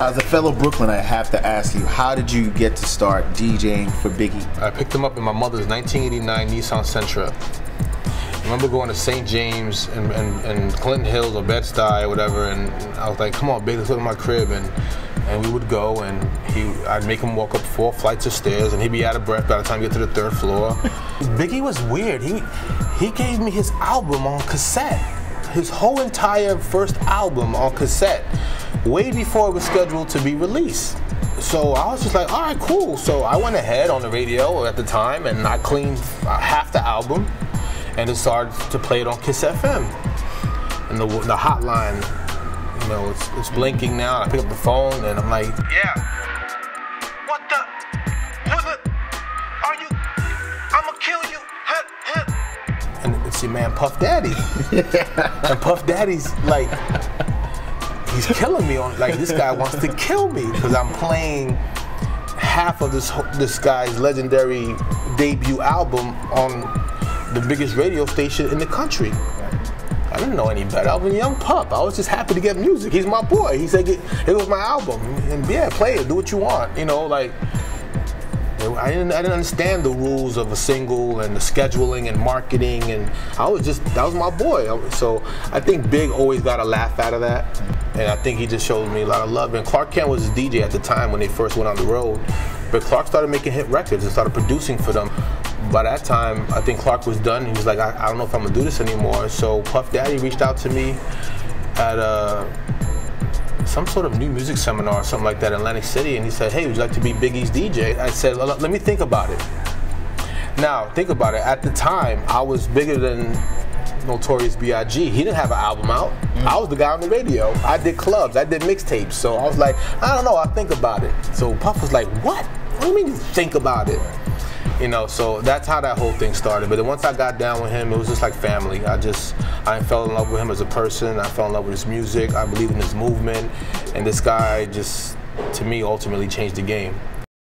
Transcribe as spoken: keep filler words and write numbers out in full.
As a fellow Brooklyn, I have to ask you, how did you get to start DJing for Biggie? I picked him up in my mother's nineteen eighty-nine Nissan Sentra. I remember going to Saint James and, and, and Clinton Hills or Bed Stuy or whatever, and I was like, come on, baby, let's look at my crib. And, and we would go, and he, I'd make him walk up four flights of stairs, and he'd be out of breath by the time you get to the third floor. Biggie was weird. He, he gave me his album on cassette, his whole entire first album on cassette, way before it was scheduled to be released. So I was just like, all right, cool. So I went ahead on the radio at the time, and I cleaned half the album, and decided to play it on KISS F M. And the, the hotline, you know, it's, it's blinking now. I pick up the phone, and I'm like, yeah. What the? What the? Are you? I'ma kill you. Hit, hit. And it's your man, Puff Daddy. And Puff Daddy's like, he's killing me on, like, this guy wants to kill me because I'm playing half of this this guy's legendary debut album on the biggest radio station in the country. I didn't know any better. I was a young pup. I was just happy to get music. He's my boy. He said it, it was my album, and yeah, play it, do what you want. You know, like I didn't I didn't understand the rules of a single and the scheduling and marketing, and I was just, that was my boy. So I think Big always got a laugh out of that. And I think he just showed me a lot of love. And Clark Kent was his D J at the time when they first went on the road. But Clark started making hit records and started producing for them. By that time, I think Clark was done. He was like, I, I don't know if I'm gonna do this anymore. So Puff Daddy reached out to me at a, some sort of new music seminar or something like that in Atlantic City. And he said, hey, would you like to be Biggie's D J? I said, let me think about it. Now, think about it. At the time, I was bigger than Notorious B I G He didn't have an album out. Mm. I was the guy on the radio. I did clubs. I did mixtapes. So I was like, I don't know. I'll think about it. So Puff was like, what? What do you mean you think about it? You know, so that's how that whole thing started. But then once I got down with him, it was just like family. I just, I fell in love with him as a person. I fell in love with his music. I believe in his movement. And this guy just, to me, ultimately changed the game.